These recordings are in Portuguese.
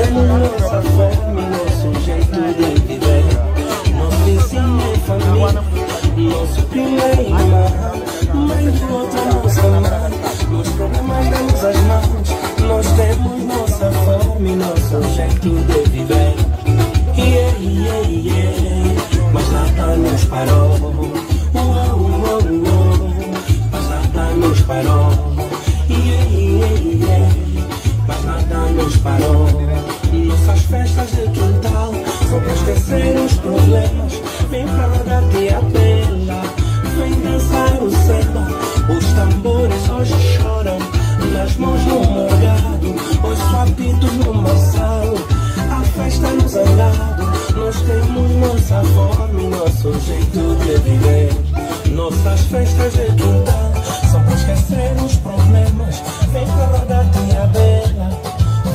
Temos nossa fé, nosso jeito de viver, nosso vizinho é família, nosso primeiro irmão. Mãe de outra nos amar, nos problemas damos as mãos. Nós temos nossa fome, nosso jeito de viver. Yeah, yeah, yeah. Mas nada nos parou. Mas nada nos parou. Yeah, yeah, yeah. Mas nada nos parou. Nossas festas de quintal, só pra esquecer os problemas. Vem pra rodar de apela, vem dançar o samba. Os tambores hoje choram, nas mãos no morgado, os apitos no maçal. A festa nos agrada. Nós temos nossa fome, nosso jeito de viver. Nossas festas de quintal, só pra esquecer os problemas. Vem pra rodar de abelha,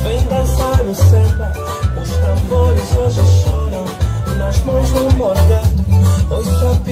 vem dançar o samba. Os tambores hoje choram, nas mãos do morgado.